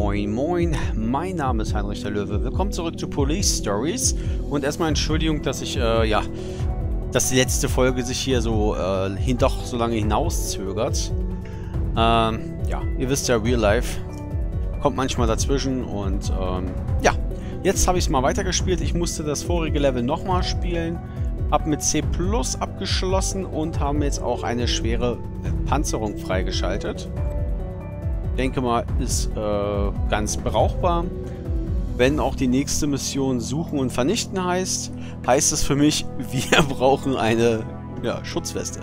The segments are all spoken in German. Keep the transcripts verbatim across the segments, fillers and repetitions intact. Moin Moin, mein Name ist Heinrich der Löwe. Willkommen zurück zu Police Stories. Und erstmal Entschuldigung, dass ich, äh, ja, dass die letzte Folge sich hier so, äh, hin doch so lange hinauszögert. Ähm, ja, ihr wisst ja, Real Life kommt manchmal dazwischen und, ähm, ja. Jetzt habe ich es mal weitergespielt. Ich musste das vorige Level nochmal spielen. Hab mit C plus abgeschlossen und haben jetzt auch eine schwere Panzerung freigeschaltet. Denke mal, ist äh, ganz brauchbar. Wenn auch die nächste Mission Suchen und Vernichten heißt, heißt es für mich, wir brauchen eine ja, Schutzweste.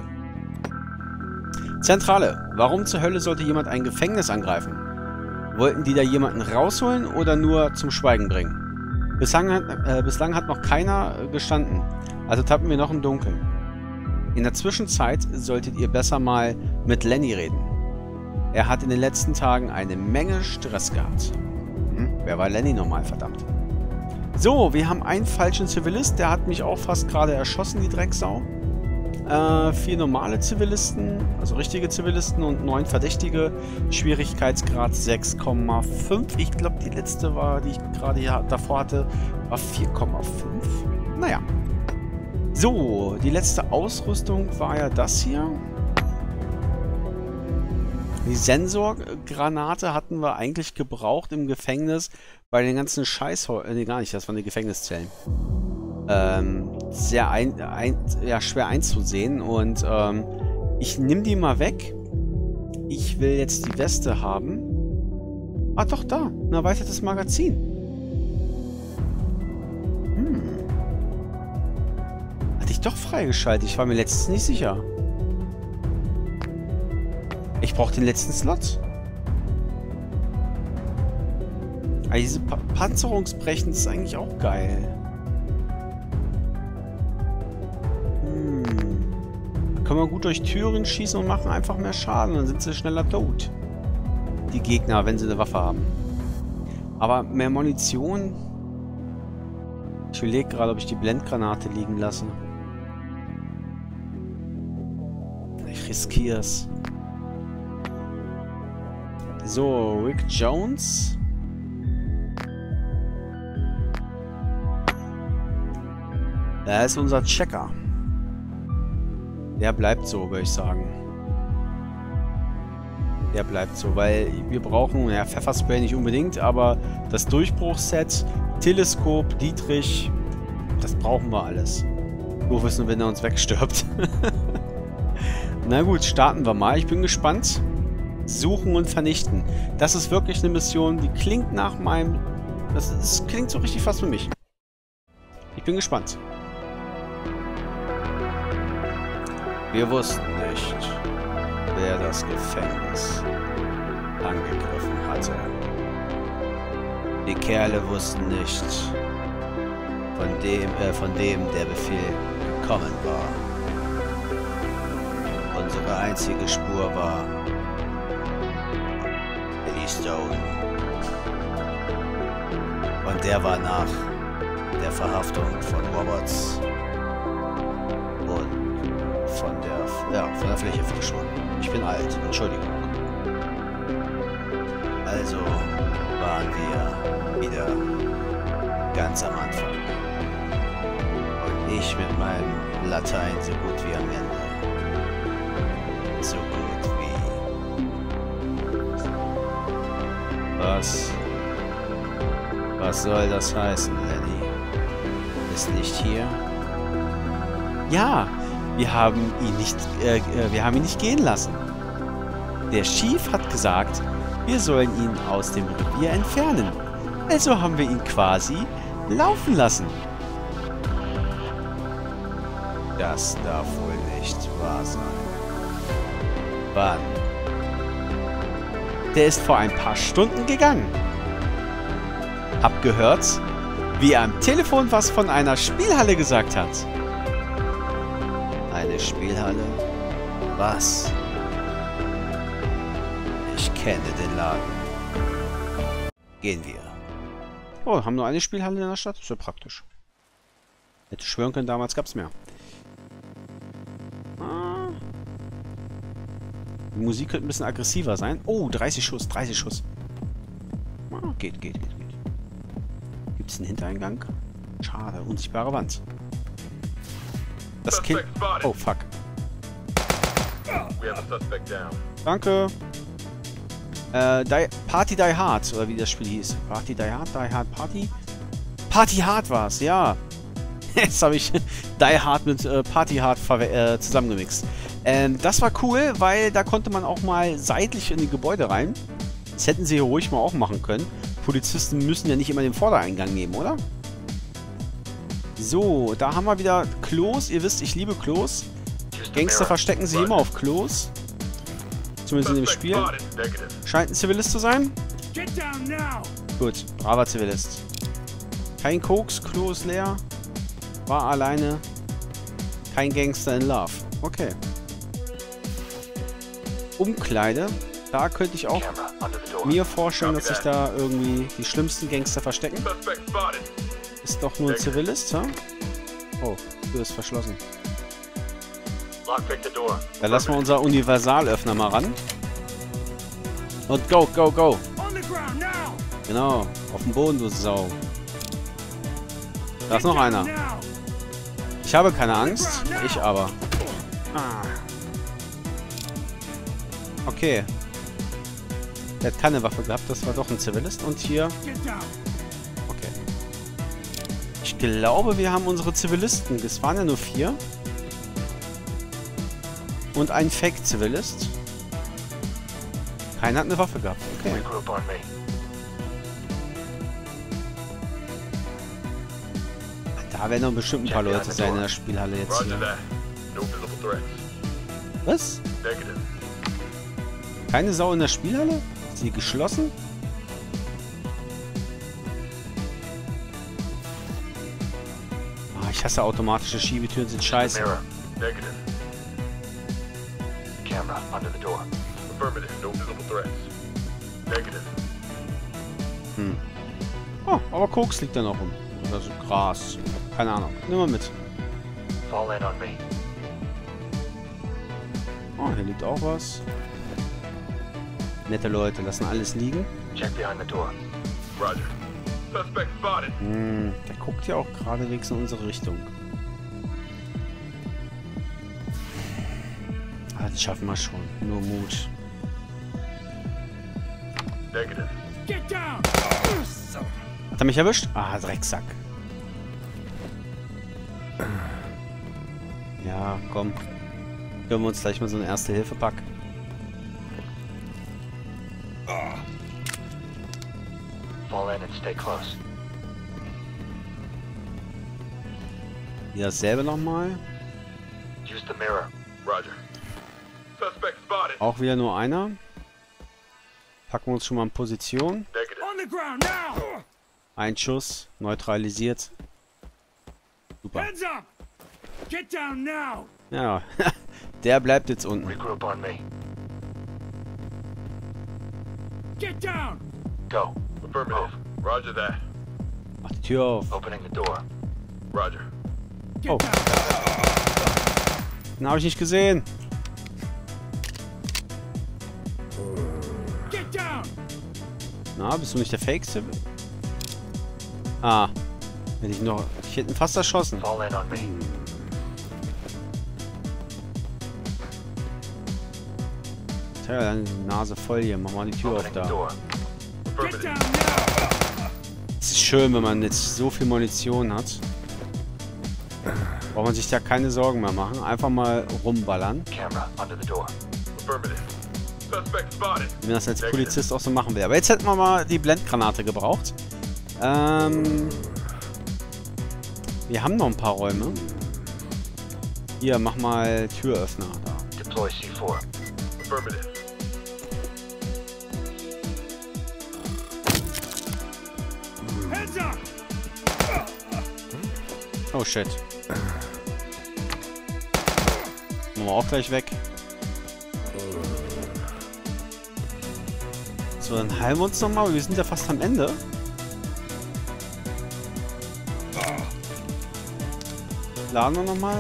Zentrale. Warum zur Hölle sollte jemand ein Gefängnis angreifen? Wollten die da jemanden rausholen oder nur zum Schweigen bringen? Bislang hat, äh, bislang hat noch keiner gestanden, also tappen wir noch im Dunkeln. In der Zwischenzeit solltet ihr besser mal mit Lenny reden. Er hat in den letzten Tagen eine Menge Stress gehabt. Hm, wer war Lenny nochmal, verdammt? So, wir haben einen falschen Zivilist, der hat mich auch fast gerade erschossen, die Drecksau. Äh, vier normale Zivilisten, also richtige Zivilisten und neun Verdächtige. Schwierigkeitsgrad sechs Komma fünf. Ich glaube, die letzte war, die ich gerade hier davor hatte, war vier Komma fünf. Naja. So, die letzte Ausrüstung war ja das hier. Die Sensorgranate hatten wir eigentlich gebraucht im Gefängnis bei den ganzen Scheißhäusern. Ne, gar nicht, das waren die Gefängniszellen. Ähm, sehr ein, ein, ja, schwer einzusehen und ähm, ich nehme die mal weg. Ich will jetzt die Weste haben. Ah, doch, da. Ein erweitertes Magazin. Hm. Hatte ich doch freigeschaltet. Ich war mir letztens nicht sicher. Ich brauche den letzten Slot. Also diese pa Panzerungsbrechen ist eigentlich auch geil. Hm. Da können wir gut durch Türen schießen und machen einfach mehr Schaden. Dann sind sie schneller tot. Die Gegner, wenn sie eine Waffe haben. Aber mehr Munition... Ich überlege gerade, ob ich die Blendgranate liegen lasse. Ich riskiere es. So, Rick Jones. Da ist unser Checker. Der bleibt so, würde ich sagen. Der bleibt so, weil wir brauchen, ja, Pfefferspray nicht unbedingt, aber das Durchbruchsset, Teleskop, Dietrich, das brauchen wir alles. Nur wissen, wenn er uns wegstirbt. Na gut, starten wir mal. Ich bin gespannt. Suchen und Vernichten. Das ist wirklich eine Mission, die klingt nach meinem... Das, das klingt so richtig fast für mich. Ich bin gespannt. Wir wussten nicht, wer das Gefängnis angegriffen hatte. Die Kerle wussten nicht, von dem, äh, von dem der Befehl gekommen war. Unsere einzige Spur war Eli Stone. Und der war nach der Verhaftung von Roberts und von der, ja, von der Fläche verschwunden. Ich bin alt, Entschuldigung. Also waren wir wieder ganz am Anfang. Und ich mit meinem Latein so gut wie am Ende. So gut. Was? Was soll das heißen, Lenny? Ist nicht hier? Ja, wir haben ihn nicht, äh, wir haben ihn nicht gehen lassen. Der Chief hat gesagt, wir sollen ihn aus dem Revier entfernen. Also haben wir ihn quasi laufen lassen. Das darf wohl nicht wahr sein. Wann? Der ist vor ein paar Stunden gegangen. Hab gehört, wie er am Telefon was von einer Spielhalle gesagt hat. Eine Spielhalle? Was? Ich kenne den Laden. Gehen wir. Oh, haben nur eine Spielhalle in der Stadt? Ist ja praktisch. Hätte schwören können, damals gab's mehr. Die Musik könnte ein bisschen aggressiver sein. Oh, dreißig Schuss, dreißig Schuss. geht, geht, geht, geht. Gibt es einen Hintereingang? Schade, unsichtbare Wand. Das Kind... Oh, fuck. We have a suspect down. Danke. Äh, die, Party Die Hard, oder wie das Spiel hieß. Party Die Hard, Die Hard Party. Party Hard war's, ja. Jetzt habe ich Die Hard mit äh, Party Hard äh, zusammengemixt. Ähm, das war cool, weil da konnte man auch mal seitlich in die Gebäude rein. Das hätten sie hier ruhig mal auch machen können. Polizisten müssen ja nicht immer den Vordereingang nehmen, oder? So, da haben wir wieder Klos. Ihr wisst, ich liebe Klos. Gangster verstecken sich immer auf Klos. Zumindest in dem Spiel. Scheint ein Zivilist zu sein. Gut, braver Zivilist. Kein Koks, Klo ist leer. War alleine. Kein Gangster in Love. Okay. Umkleide. Da könnte ich auch mir vorstellen, dass sich da irgendwie die schlimmsten Gangster verstecken. Ist doch nur ein Zivilist, ha? Oh, Tür ist verschlossen. Dann lassen wir unser Universalöffner mal ran. Und go, go, go. Genau, auf dem Boden, du Sau. Da ist noch einer. Ich habe keine Angst, ich aber. Ah. Okay. Der hat keine Waffe gehabt, das war doch ein Zivilist. Und hier... Okay. Ich glaube, wir haben unsere Zivilisten. Es waren ja nur vier. Und ein Fake-Zivilist. Keiner hat eine Waffe gehabt. Okay. Da werden doch bestimmt ein paar Leute sein in der Spielhalle jetzt hier. Was? Keine Sau in der Spielhalle? Ist die geschlossen? Ah, ich hasse automatische Schiebetüren, sind scheiße. Hm. Oh, aber Koks liegt da noch rum. Oder so Gras. Keine Ahnung. Nimm mal mit. Oh, hier liegt auch was. Nette Leute, lassen alles liegen. Hm, der guckt ja auch geradewegs in unsere Richtung. Ah, das schaffen wir schon. Nur Mut. Hat er mich erwischt? Ah, Drecksack. Ja, komm. Gönnen wir uns gleich mal so einen Erste-Hilfe-Pack. Ja, dasselbe nochmal. Auch wieder nur einer. Packen wir uns schon mal in Position. Ein Schuss, neutralisiert. Super. Ja, der bleibt jetzt unten. Mach die Tür auf. Oh. Den habe ich nicht gesehen. Na, bist du nicht der Fake-Zip? Ah. Hätte ich noch... Ich hätte ihn fast erschossen. Tja, deine Nase voll hier. Mach mal die Tür auf da. Es ist schön, wenn man jetzt so viel Munition hat. Braucht man sich da keine Sorgen mehr machen. Einfach mal rumballern. Wie man das als Polizist auch so machen will. Aber jetzt hätten wir mal die Blendgranate gebraucht. Ähm... Wir haben noch ein paar Räume. Hier, mach mal Türöffner da. Deploy C vier. Affirmative. Heads up. Oh shit. Machen wir auch gleich weg. So, dann heilen wir uns nochmal. Wir sind ja fast am Ende. Laden wir nochmal.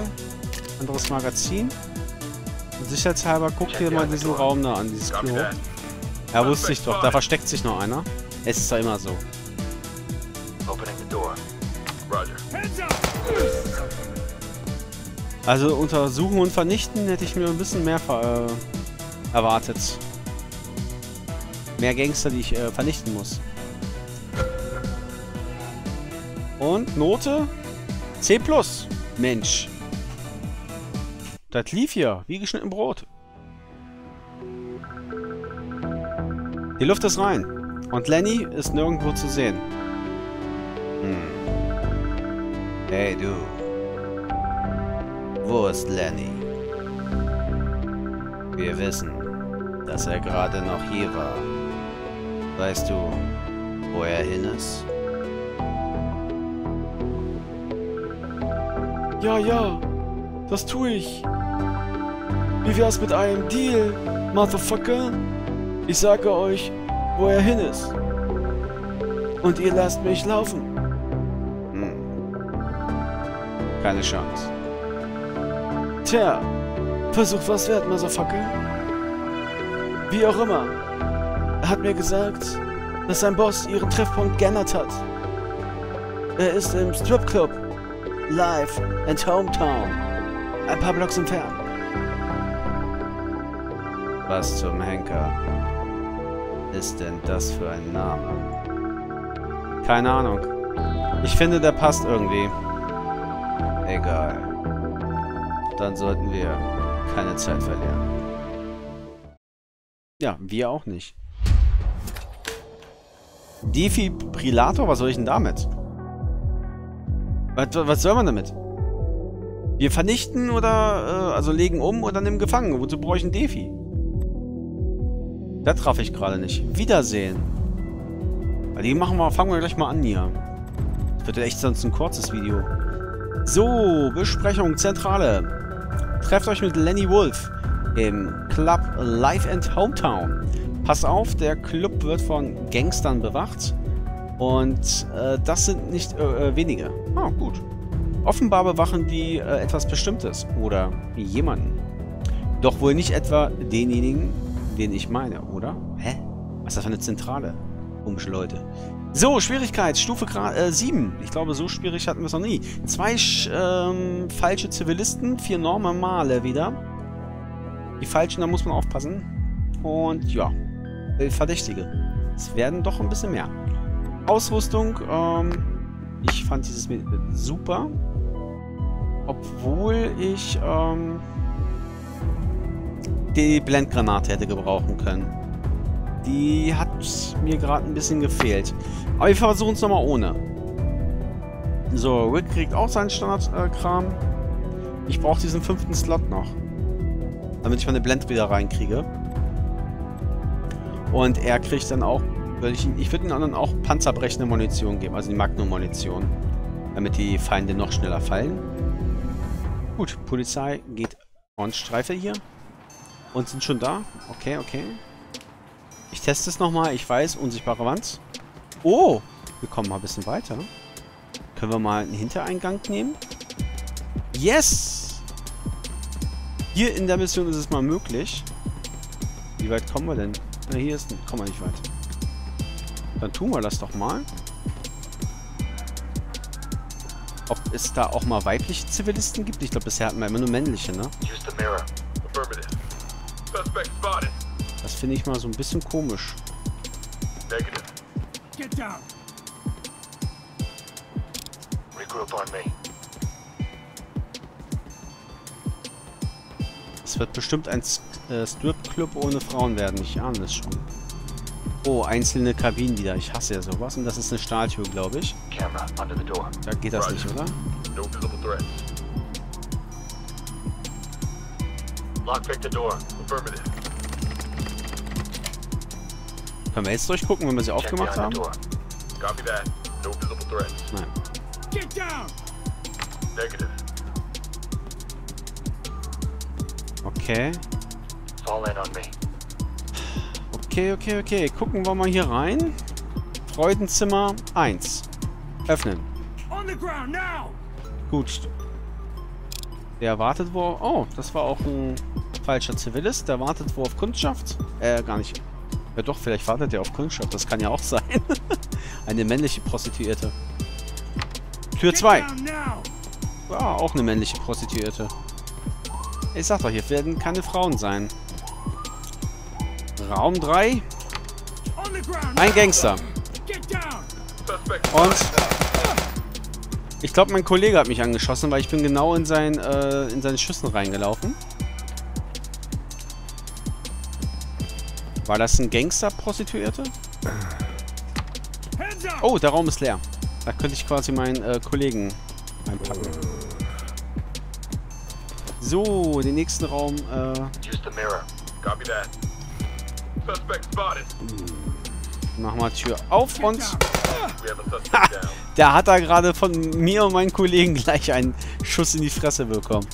Anderes Magazin. Und sicherheitshalber guckt hier mal diesen Raum da an, dieses Klo. Ja, wusste ich doch. Da versteckt sich noch einer. Es ist doch immer so. Also untersuchen und vernichten hätte ich mir ein bisschen mehr ver äh, erwartet. Mehr Gangster, die ich äh, vernichten muss. Und Note C plus. Mensch. Das lief hier, wie geschnitten Brot. Die Luft ist rein. Und Lenny ist nirgendwo zu sehen. Hm. Hey du. Wo ist Lenny? Wir wissen, dass er gerade noch hier war. Weißt du, wo er hin ist? Ja, ja, das tue ich. Wie wär's mit einem Deal, Motherfucker? Ich sage euch, wo er hin ist. Und ihr lasst mich laufen. Hm. Keine Chance. Tja, versucht was wert, Motherfucker. Wie auch immer. Er hat mir gesagt, dass sein Boss ihren Treffpunkt geändert hat. Er ist im Stripclub. Live and Hometown. Ein paar Blocks entfernt. Was zum Henker ist denn das für ein Name? Keine Ahnung. Ich finde, der passt irgendwie. Egal. Dann sollten wir keine Zeit verlieren. Ja, wir auch nicht. Defibrillator? Was soll ich denn damit? Was, was soll man damit? Wir vernichten oder, äh, also legen um oder nehmen gefangen. Wozu brauche ich einen Defi? Da traf ich gerade nicht. Wiedersehen. Die machen wir, fangen wir gleich mal an hier. Das wird ja echt sonst ein kurzes Video. So, Besprechung, Zentrale. Trefft euch mit Lenny Wolf im Club Live and Hometown. Pass auf, der Club wird von Gangstern bewacht. Und äh, das sind nicht äh, wenige. Ah, gut. Offenbar bewachen die äh, etwas Bestimmtes oder jemanden. Doch wohl nicht etwa denjenigen, den ich meine, oder? Hä? Was ist das für eine Zentrale? Komische Leute. So, Schwierigkeit, Stufe äh, sieben. Ich glaube, so schwierig hatten wir es noch nie. Zwei sch ähm, falsche Zivilisten, vier normale wieder. Die falschen, da muss man aufpassen. Und ja, Verdächtige. Es werden doch ein bisschen mehr. Ausrüstung, ähm, ich fand dieses Mittel super. Obwohl ich, ähm, die Blendgranate hätte gebrauchen können. Die hat mir gerade ein bisschen gefehlt. Aber wir versuchen es nochmal ohne. So, Rick kriegt auch seinen Standardkram. Ich brauche diesen fünften Slot noch. Damit ich meine Blend wieder reinkriege. Und er kriegt dann auch... Ich, ich würde den anderen auch panzerbrechende Munition geben, also die Magnum-Munition, damit die Feinde noch schneller fallen. Gut, Polizei geht on Streife hier. Und sind schon da. Okay, okay. Ich teste es nochmal. Ich weiß, unsichtbare Wand. Oh, wir kommen mal ein bisschen weiter. Können wir mal einen Hintereingang nehmen? Yes! Hier in der Mission ist es mal möglich. Wie weit kommen wir denn? Na, hier ist... Kommen wir nicht weit. Dann tun wir das doch mal. Ob es da auch mal weibliche Zivilisten gibt? Ich glaube, bisher hatten wir immer nur männliche, ne? Das finde ich mal so ein bisschen komisch. Es wird bestimmt ein äh, Stripclub ohne Frauen werden. Ich ahne es schon. Oh, einzelne Kabinen wieder. Ich hasse ja sowas. Und das ist eine Stahltür, glaube ich. Da geht das nicht, oder? Können wir jetzt durchgucken, wenn wir sie aufgemacht haben? Nein. Okay. Okay, okay, okay. Gucken wir mal hier rein. Freudenzimmer eins. Öffnen. Gut. Der erwartet wo... Oh, das war auch ein falscher Zivilist. Der wartet wo auf Kundschaft. Äh, gar nicht. Ja doch, vielleicht wartet er auf Kundschaft. Das kann ja auch sein. Eine männliche Prostituierte. Tür zwei. Ja, auch eine männliche Prostituierte. Ich sag doch, hier werden keine Frauen sein. Raum drei. Ein Gangster. Und ich glaube, mein Kollege hat mich angeschossen, weil ich bin genau in, sein, äh, in seine Schüssen reingelaufen. War das ein Gangster-Prostituierte? Oh, der Raum ist leer. Da könnte ich quasi meinen äh, Kollegen einpacken. So, den nächsten Raum. Äh Machen wir Tür auf und... Ha, der hat da gerade von mir und meinen Kollegen gleich einen Schuss in die Fresse bekommen.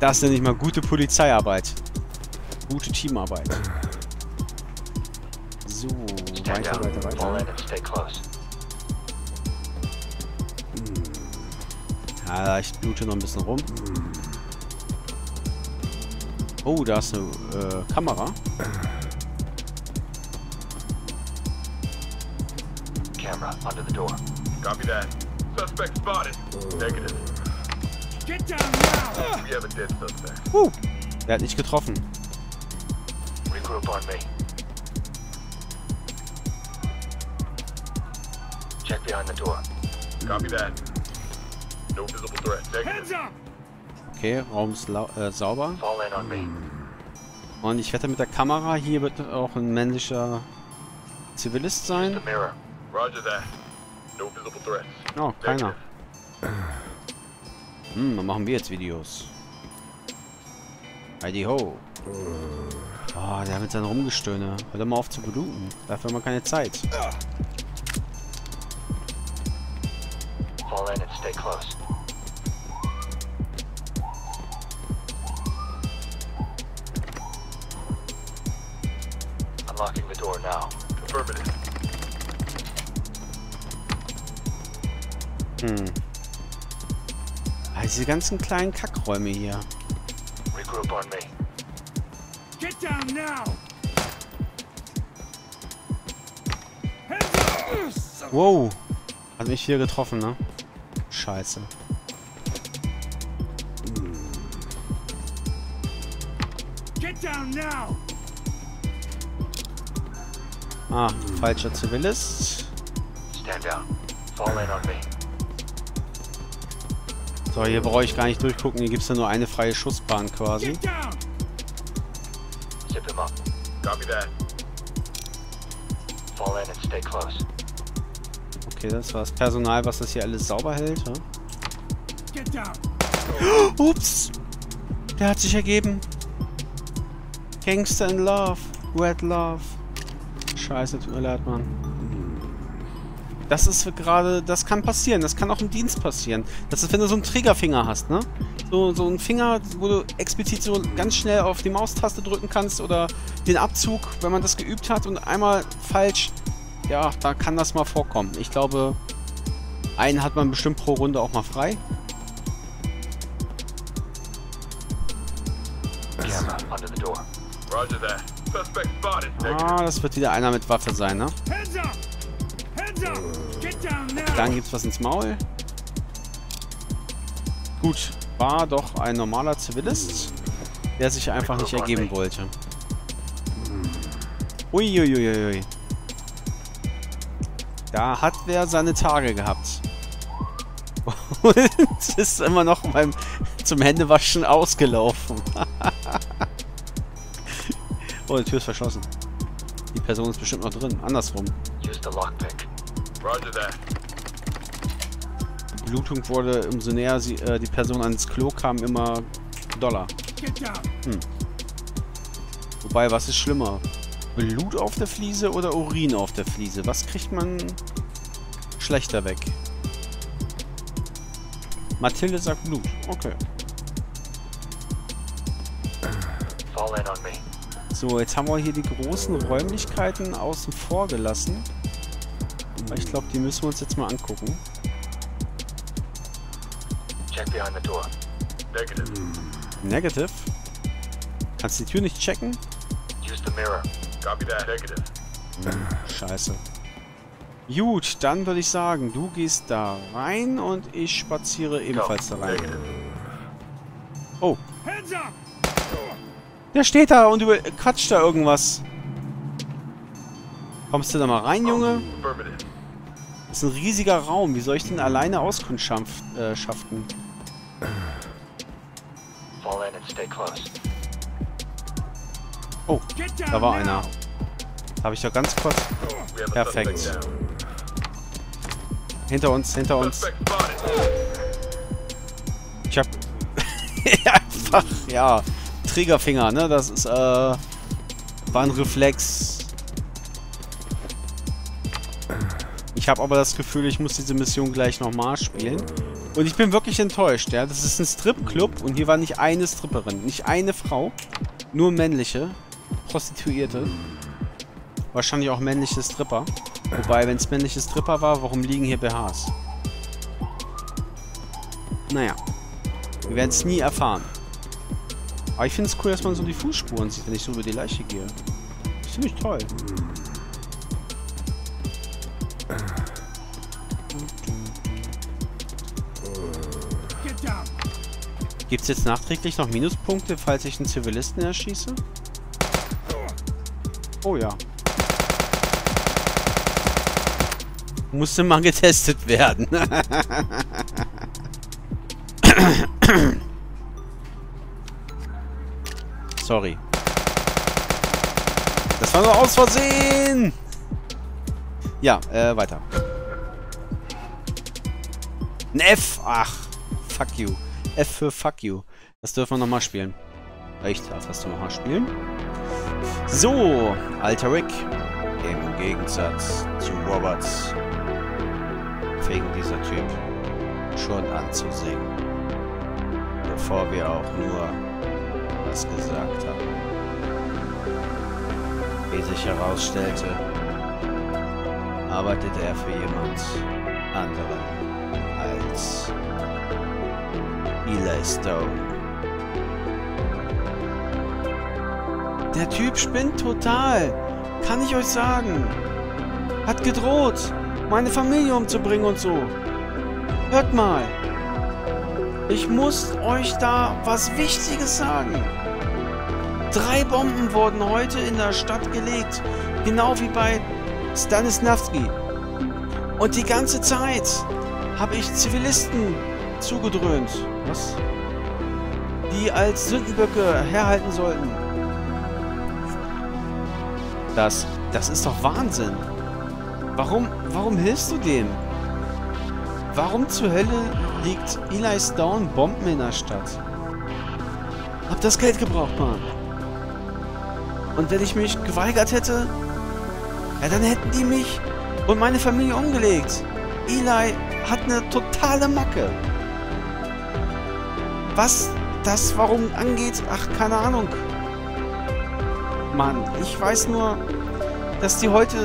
Das nenne ich mal gute Polizeiarbeit. Gute Teamarbeit. So, weiter, weiter, weiter. Ja, ich blute noch ein bisschen rum. Oh, da ist eine äh, Kamera. Camera under the door. Copy that. Suspect spotted. Negative. Get down now. We have a dead suspect. Uh, der hat nicht getroffen. Regroup on me. Check behind the door. Copy that. No visible threat. Negative. Hands up. Okay, Raum ist äh, sauber. Und ich wette, mit der Kamera hier wird auch ein männlicher Zivilist sein. Oh, keiner. Hm, dann machen wir jetzt Videos. Heidi ho. Oh, der mit seinem Rumgestöhne. Hört mal auf zu bluten. Dafür haben wir keine Zeit. Fall in and stay close. Locking the door now. Affirmative. Hm. Ah, diese ganzen kleinen Kackräume hier. Regroup on me. Get down now. Wow. Hat mich hier getroffen, ne? Scheiße. Get down now. Ah, falscher Zivilist. Stand down. Fall in on me. So, hier brauche ich gar nicht durchgucken. Hier gibt es ja nur eine freie Schussbahn quasi. Zip him up. Copy that. Fall in and stay close. Okay, das war das Personal, was das hier alles sauber hält. Huh? Get down. Oh, ups! Der hat sich ergeben. Gangster in Love. Red Love. Scheiße, tut mir leid, Mann. Das ist gerade... Das kann passieren. Das kann auch im Dienst passieren. Das ist, wenn du so einen Triggerfinger hast, ne? So, so einen Finger, wo du explizit so ganz schnell auf die Maustaste drücken kannst oder den Abzug, wenn man das geübt hat und einmal falsch... Ja, da kann das mal vorkommen. Ich glaube, einen hat man bestimmt pro Runde auch mal frei. Ah, das wird wieder einer mit Waffe sein, ne? Dann gibt's was ins Maul. Gut, war doch ein normaler Zivilist, der sich einfach nicht ergeben wollte. Uiuiuiui. Da hat wer seine Tage gehabt. Und ist immer noch beim zum Händewaschen ausgelaufen. Oh, die Tür ist verschlossen. Die Person ist bestimmt noch drin. Andersrum. Die Blutung wurde, umso näher sie, äh, die Person ans Klo kam, immer doller. Hm. Wobei, was ist schlimmer? Blut auf der Fliese oder Urin auf der Fliese? Was kriegt man schlechter weg? Mathilde sagt Blut. Okay. Fall in on me. So, jetzt haben wir hier die großen Räumlichkeiten außen vor gelassen. Ich glaube, die müssen wir uns jetzt mal angucken. Check behind the door. Negative. Negative? Kannst du die Tür nicht checken? Use the mirror. Copy that. Negative. Scheiße. Gut, dann würde ich sagen, du gehst da rein und ich spaziere ebenfalls da rein. Oh. Der steht da und über quatscht da irgendwas. Kommst du da mal rein, Junge? Das ist ein riesiger Raum. Wie soll ich denn alleine auskundschaften? Äh, oh, da war einer. Habe ich doch ganz kurz. Perfekt. Hinter uns, hinter uns. Ich hab... Einfach, ja. Triggerfinger, ne? Das ist, äh... war ein Reflex. Ich habe aber das Gefühl, ich muss diese Mission gleich nochmal spielen. Und ich bin wirklich enttäuscht, ja. Das ist ein Stripclub und hier war nicht eine Stripperin. Nicht eine Frau. Nur männliche. Prostituierte. Wahrscheinlich auch männliche Stripper. Wobei, wenn es männliche Stripper war, warum liegen hier B Hs? Naja. Wir werden es nie erfahren. Aber ich finde es cool, dass man so die Fußspuren sieht, wenn ich so über die Leiche gehe. Das ist ziemlich toll. Gibt es jetzt nachträglich noch Minuspunkte, falls ich einen Zivilisten erschieße? Oh ja. Musste mal getestet werden. Sorry. Das war nur aus Versehen! Ja, äh, weiter. Ein F! Ach, fuck you. F für fuck you. Das dürfen wir nochmal spielen. Ich darf das nochmal spielen. So, alter Rick. Im Gegensatz zu Roberts. Fing dieser Typ schon an zu singen. Bevor wir auch nur was gesagt haben. Wie sich herausstellte, arbeitete er für jemand anderen als Eli Stone. Der Typ spinnt total. Kann ich euch sagen. Hat gedroht, meine Familie umzubringen und so. Hört mal. Ich muss euch da was Wichtiges sagen. Drei Bomben wurden heute in der Stadt gelegt. Genau wie bei Stanislawski. Und die ganze Zeit habe ich Zivilisten zugedröhnt. Was? Die als Sündenböcke herhalten sollten. Das, das ist doch Wahnsinn. Warum, warum hilfst du dem? Warum zur Hölle liegt Eli Stone Bomben in der Stadt? Hab das Geld gebraucht, Mann. Und wenn ich mich geweigert hätte, ja, dann hätten die mich und meine Familie umgelegt. Eli hat eine totale Macke. Was das warum angeht, ach, keine Ahnung. Mann, ich weiß nur, dass die heute,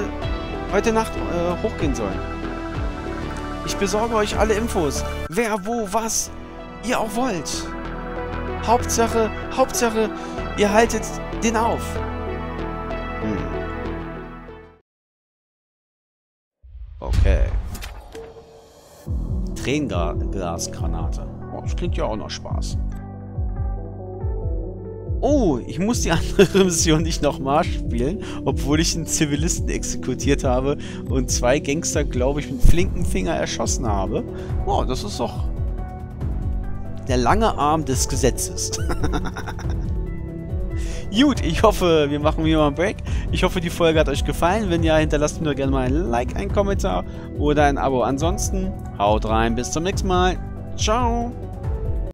heute Nacht äh, hochgehen sollen. Ich besorge euch alle Infos. Wer, wo, was ihr auch wollt. Hauptsache, Hauptsache, ihr haltet den auf. Hm. Okay. Tränengasgranate. Oh, das klingt ja auch noch Spaß. Oh, ich muss die andere Mission nicht nochmal spielen, obwohl ich einen Zivilisten exekutiert habe und zwei Gangster, glaube ich, mit flinken Finger erschossen habe. Oh, das ist doch der lange Arm des Gesetzes. Gut, ich hoffe, wir machen hier mal einen Break. Ich hoffe, die Folge hat euch gefallen. Wenn ja, hinterlasst mir doch gerne mal ein Like, einen Kommentar oder ein Abo. Ansonsten, haut rein, bis zum nächsten Mal. Ciao.